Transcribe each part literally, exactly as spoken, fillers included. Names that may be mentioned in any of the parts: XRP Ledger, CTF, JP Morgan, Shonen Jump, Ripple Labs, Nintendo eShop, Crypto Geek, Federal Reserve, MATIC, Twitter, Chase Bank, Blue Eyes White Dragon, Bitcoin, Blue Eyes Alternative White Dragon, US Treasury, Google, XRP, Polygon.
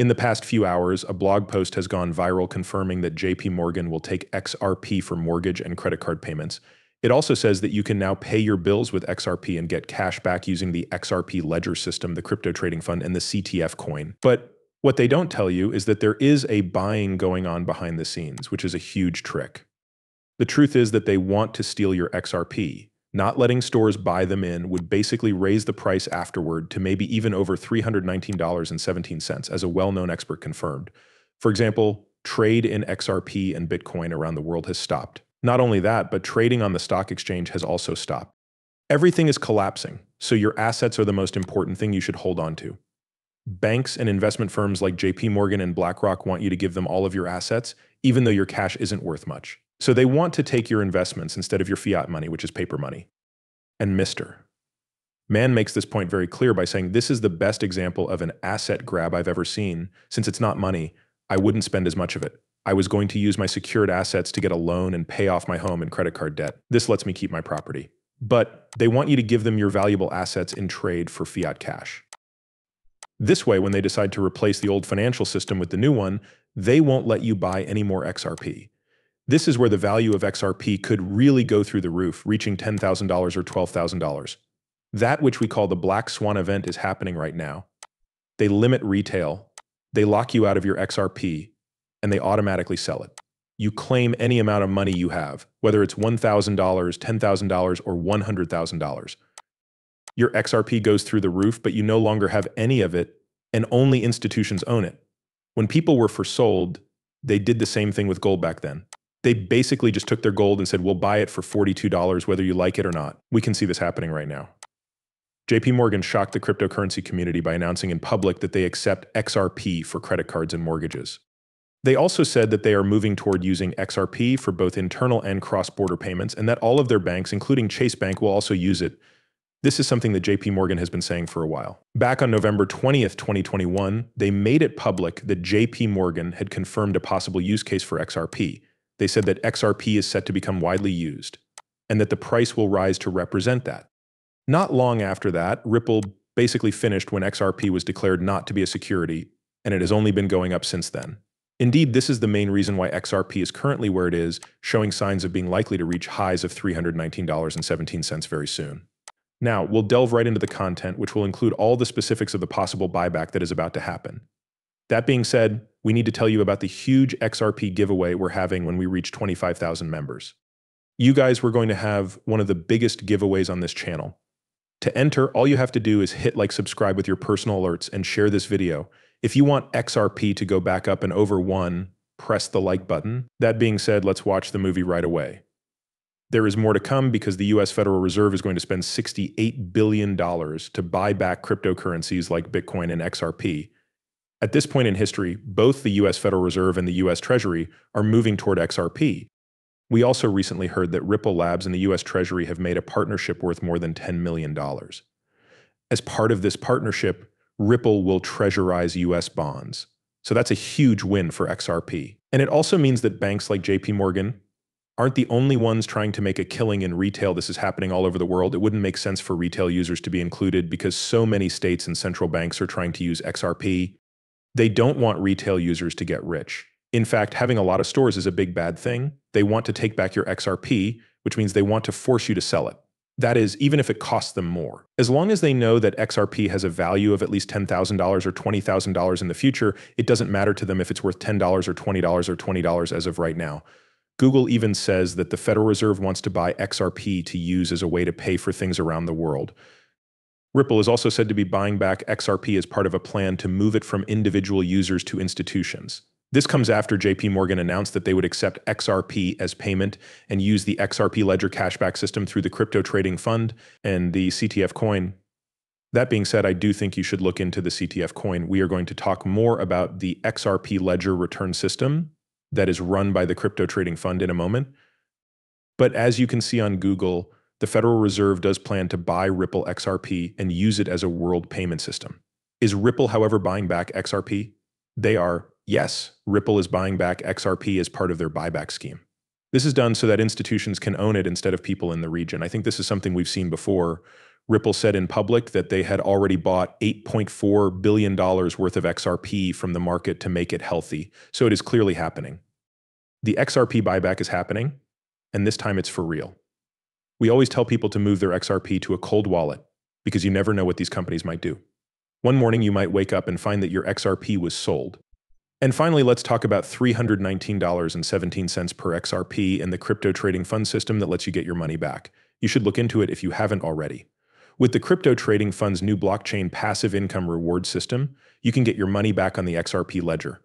In the past few hours, a blog post has gone viral confirming that J P Morgan will take X R P for mortgage and credit card payments. It also says that you can now pay your bills with X R P and get cash back using the X R P Ledger system, the crypto trading fund, and the C T F coin. But what they don't tell you is that there is a buying going on behind the scenes, which is a huge trick. The truth is that they want to steal your X R P. Not letting stores buy them in would basically raise the price afterward to maybe even over three hundred nineteen dollars and seventeen cents, as a well-known expert confirmed. For example, trade in X R P and Bitcoin around the world has stopped. Not only that, but trading on the stock exchange has also stopped. Everything is collapsing, so your assets are the most important thing you should hold on to. Banks and investment firms like J P Morgan and BlackRock want you to give them all of your assets, even though your cash isn't worth much. So they want to take your investments instead of your fiat money, which is paper money. And Mister Mann makes this point very clear by saying, this is the best example of an asset grab I've ever seen. Since it's not money, I wouldn't spend as much of it. I was going to use my secured assets to get a loan and pay off my home and credit card debt. This lets me keep my property. But they want you to give them your valuable assets in trade for fiat cash. This way, when they decide to replace the old financial system with the new one, they won't let you buy any more X R P. This is where the value of X R P could really go through the roof, reaching ten thousand dollars or twelve thousand dollars. That which we call the Black Swan event is happening right now. They limit retail, they lock you out of your X R P, and they automatically sell it. You claim any amount of money you have, whether it's one thousand dollars, ten thousand dollars, or one hundred thousand dollars. Your X R P goes through the roof, but you no longer have any of it, and only institutions own it. When people were for sold, they did the same thing with gold back then. They basically just took their gold and said, we'll buy it for forty-two dollars whether you like it or not. We can see this happening right now. J P Morgan shocked the cryptocurrency community by announcing in public that they accept X R P for credit cards and mortgages. They also said that they are moving toward using X R P for both internal and cross-border payments, and that all of their banks, including Chase Bank, will also use it. This is something that J P Morgan has been saying for a while. Back on November twentieth, twenty twenty-one, they made it public that J P Morgan had confirmed a possible use case for X R P. They said that X R P is set to become widely used, and that the price will rise to represent that. Not long after that, Ripple basically finished when X R P was declared not to be a security, and it has only been going up since then. Indeed, this is the main reason why X R P is currently where it is, showing signs of being likely to reach highs of three hundred nineteen dollars and seventeen cents very soon. Now, we'll delve right into the content, which will include all the specifics of the possible buyback that is about to happen. That being said, we need to tell you about the huge X R P giveaway we're having when we reach twenty-five thousand members. You guys, we're going to have one of the biggest giveaways on this channel. To enter, all you have to do is hit like, subscribe with your personal alerts, and share this video. If you want X R P to go back up and over one, press the like button. That being said, let's watch the movie right away. There is more to come because the U S Federal Reserve is going to spend sixty-eight billion dollars to buy back cryptocurrencies like Bitcoin and X R P. At this point in history, both the U S Federal Reserve and the U S Treasury are moving toward X R P. We also recently heard that Ripple Labs and the U S Treasury have made a partnership worth more than ten million dollars. As part of this partnership, Ripple will treasureize U S bonds. So that's a huge win for X R P. And it also means that banks like J P Morgan aren't the only ones trying to make a killing in retail. This is happening all over the world. It wouldn't make sense for retail users to be included because so many states and central banks are trying to use X R P. They don't want retail users to get rich. In fact, having a lot of stores is a big bad thing. They want to take back your X R P, which means they want to force you to sell it. That is, even if it costs them more. As long as they know that X R P has a value of at least ten thousand dollars or twenty thousand dollars in the future, it doesn't matter to them if it's worth ten dollars or twenty dollars or twenty dollars as of right now. Google even says that the Federal Reserve wants to buy X R P to use as a way to pay for things around the world. Ripple is also said to be buying back X R P as part of a plan to move it from individual users to institutions. This comes after J P Morgan announced that they would accept X R P as payment and use the X R P Ledger cashback system through the crypto trading fund and the C T F coin. That being said, I do think you should look into the C T F coin. We are going to talk more about the X R P Ledger return system that is run by the crypto trading fund in a moment. But as you can see on Google, the Federal Reserve does plan to buy Ripple X R P and use it as a world payment system. Is Ripple, however, buying back X R P? They are. Yes, Ripple is buying back X R P as part of their buyback scheme. This is done so that institutions can own it instead of people in the region. I think this is something we've seen before. Ripple said in public that they had already bought eight point four billion dollars worth of X R P from the market to make it healthy, so it is clearly happening. The X R P buyback is happening, and this time it's for real. We always tell people to move their X R P to a cold wallet, because you never know what these companies might do. One morning you might wake up and find that your X R P was sold. And finally, let's talk about three hundred nineteen dollars and seventeen cents per X R P and the crypto trading fund system that lets you get your money back. You should look into it if you haven't already. With the crypto trading fund's new blockchain passive income reward system, you can get your money back on the X R P ledger.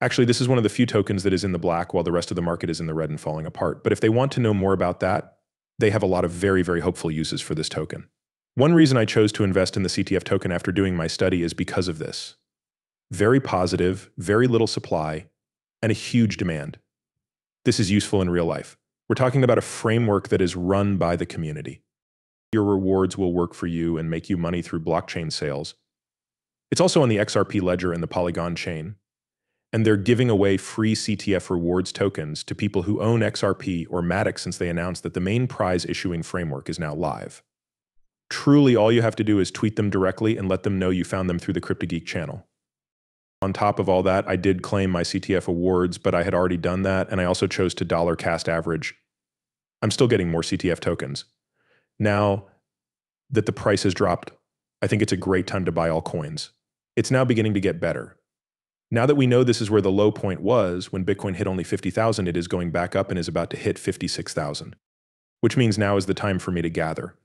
Actually, this is one of the few tokens that is in the black while the rest of the market is in the red and falling apart. But if they want to know more about that, they have a lot of very, very hopeful uses for this token. One reason I chose to invest in the C T F token after doing my study is because of this. Very positive, very little supply, and a huge demand. This is useful in real life. We're talking about a framework that is run by the community. Your rewards will work for you and make you money through blockchain sales. It's also on the X R P ledger and the Polygon chain, and they're giving away free C T F rewards tokens to people who own X R P or MATIC since they announced that the main prize issuing framework is now live. Truly, all you have to do is tweet them directly and let them know you found them through the Crypto Geek channel. On top of all that, I did claim my C T F awards, but I had already done that, and I also chose to dollar cast average. I'm still getting more C T F tokens. Now that the price has dropped, I think it's a great time to buy all coins. It's now beginning to get better. Now that we know this is where the low point was, when Bitcoin hit only fifty thousand, it is going back up and is about to hit fifty-six thousand, which means now is the time for me to gather.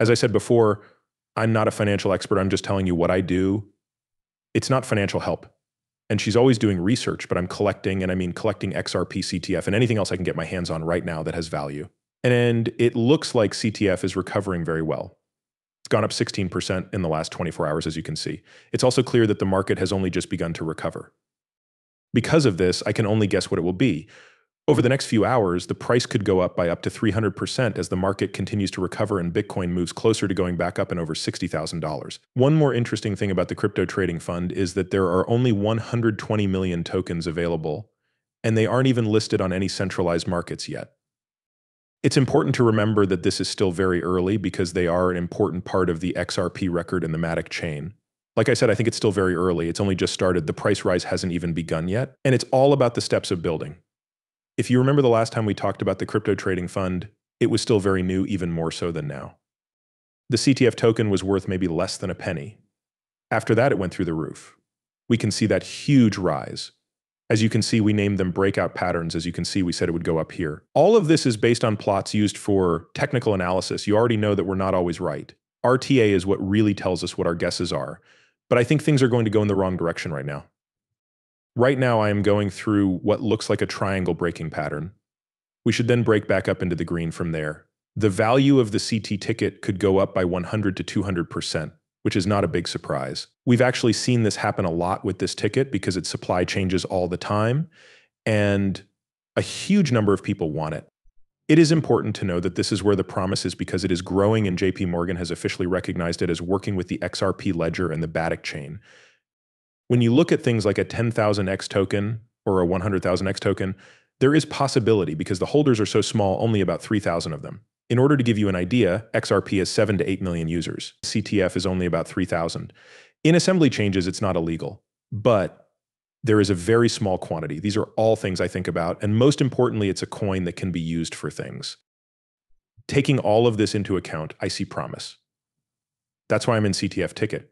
As I said before, I'm not a financial expert, I'm just telling you what I do. It's not financial help. And she's always doing research, but I'm collecting, and I mean collecting X R P, C T F, and anything else I can get my hands on right now that has value. And it looks like C T F is recovering very well. It's gone up sixteen percent in the last twenty-four hours, as you can see. It's also clear that the market has only just begun to recover. Because of this, I can only guess what it will be. Over the next few hours, the price could go up by up to three hundred percent as the market continues to recover and Bitcoin moves closer to going back up and over sixty thousand dollars. One more interesting thing about the crypto trading fund is that there are only one hundred twenty million tokens available, and they aren't even listed on any centralized markets yet. It's important to remember that this is still very early because they are an important part of the X R P record and the MATIC chain. Like I said, I think it's still very early. It's only just started. The price rise hasn't even begun yet, and it's all about the steps of building. If you remember the last time we talked about the crypto trading fund, it was still very new, even more so than now. The C T F token was worth maybe less than a penny. After that, it went through the roof. We can see that huge rise. As you can see, we named them breakout patterns. As you can see, we said it would go up here. All of this is based on plots used for technical analysis. You already know that we're not always right. R T A is what really tells us what our guesses are. But I think things are going to go in the wrong direction right now. Right now, I am going through what looks like a triangle breaking pattern. We should then break back up into the green from there. The value of the C T ticket could go up by one hundred to two hundred percent, which is not a big surprise. We've actually seen this happen a lot with this ticket because its supply changes all the time, and a huge number of people want it. It is important to know that this is where the promise is because it is growing, and J P Morgan has officially recognized it as working with the X R P ledger and the MATIC chain. When you look at things like a ten thousand X token or a one hundred thousand X token, there is possibility because the holders are so small, only about three thousand of them. In order to give you an idea, X R P has seven to eight million users. C T F is only about three thousand. In assembly changes, it's not illegal, but there is a very small quantity. These are all things I think about, and most importantly, it's a coin that can be used for things. Taking all of this into account, I see promise. That's why I'm in C T F ticket.